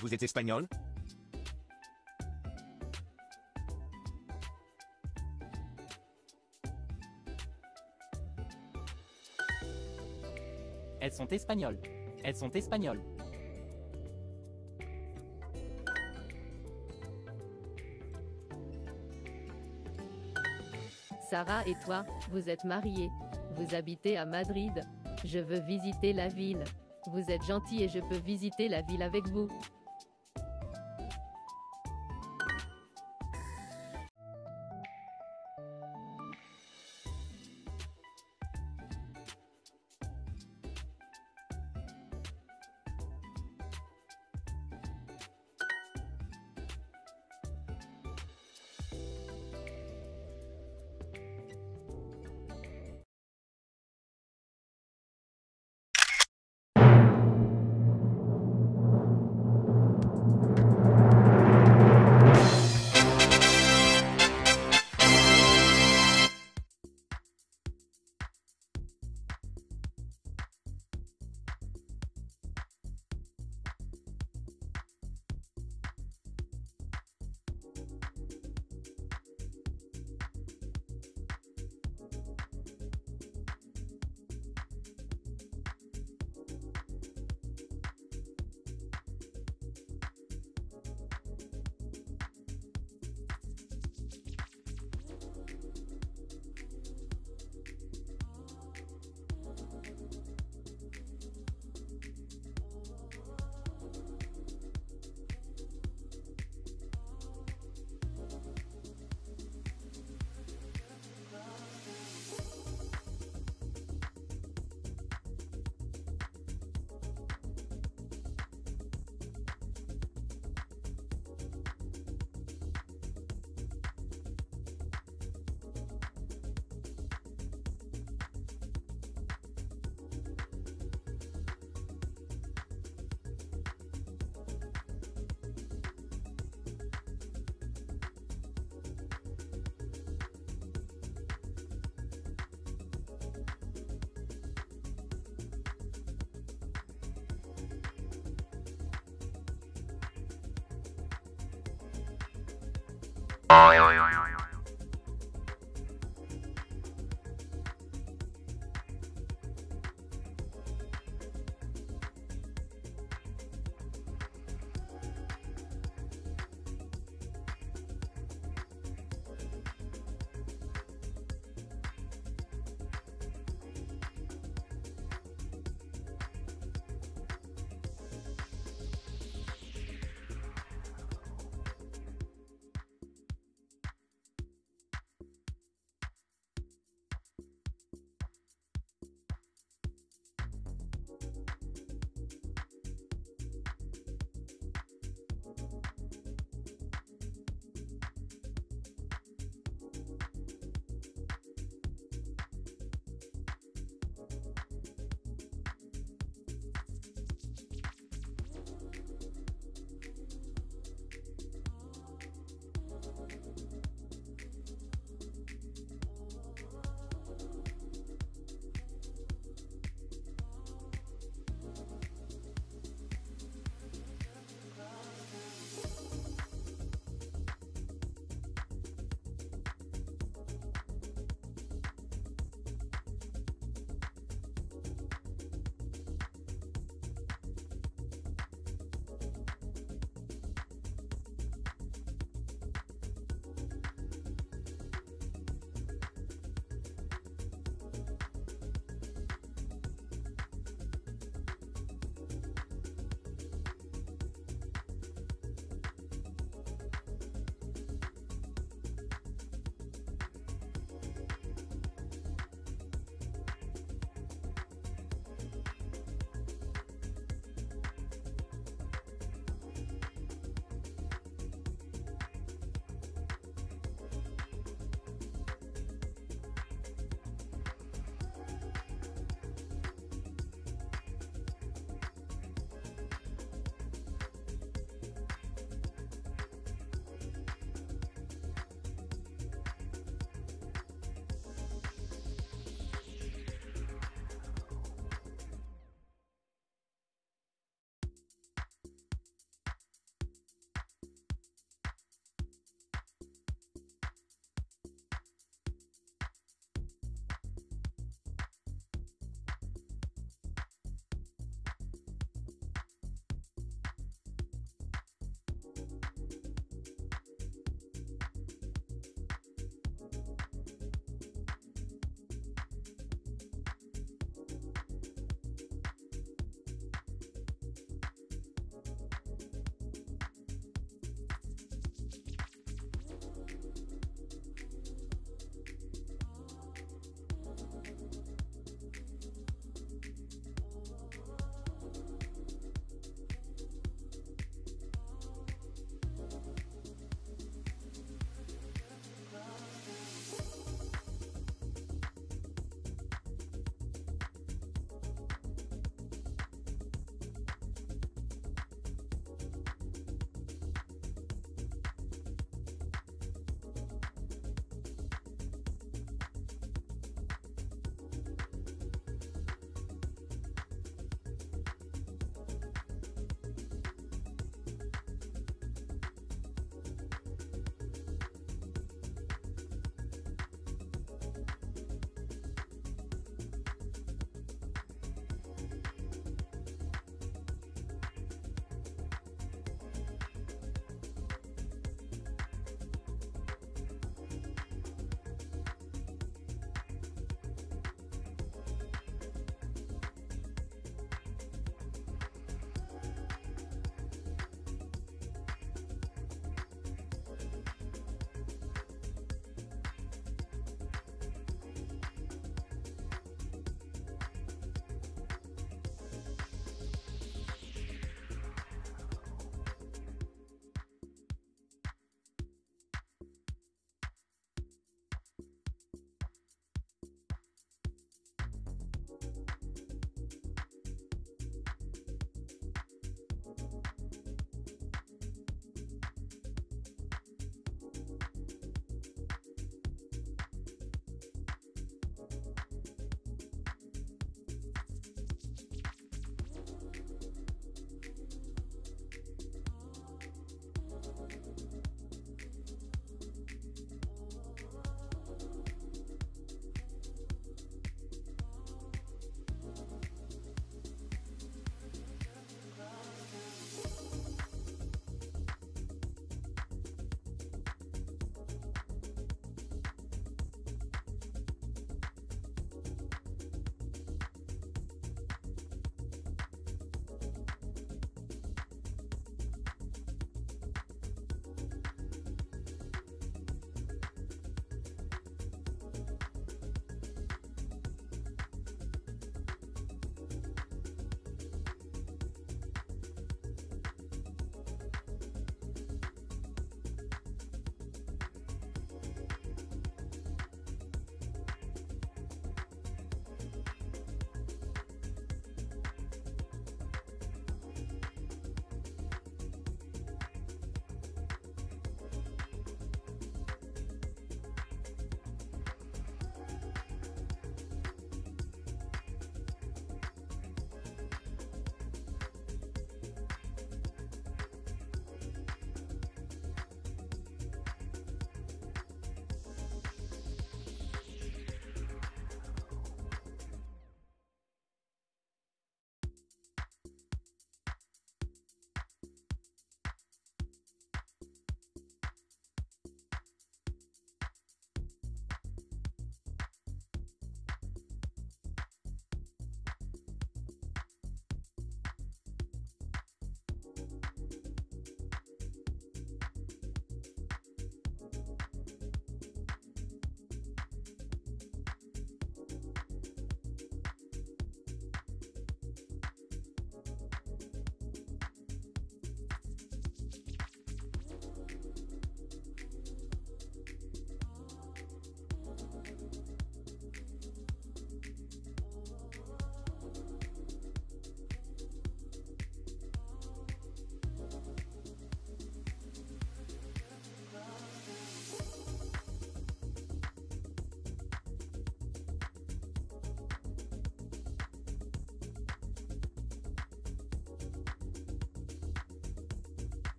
Vous êtes espagnol? Elles sont espagnoles. Elles sont espagnoles. Sarah et toi, vous êtes mariés. Vous habitez à Madrid. Je veux visiter la ville. Vous êtes gentil et je peux visiter la ville avec vous.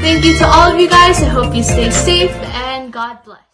Thank you to all of you guys. I hope you stay safe and God bless.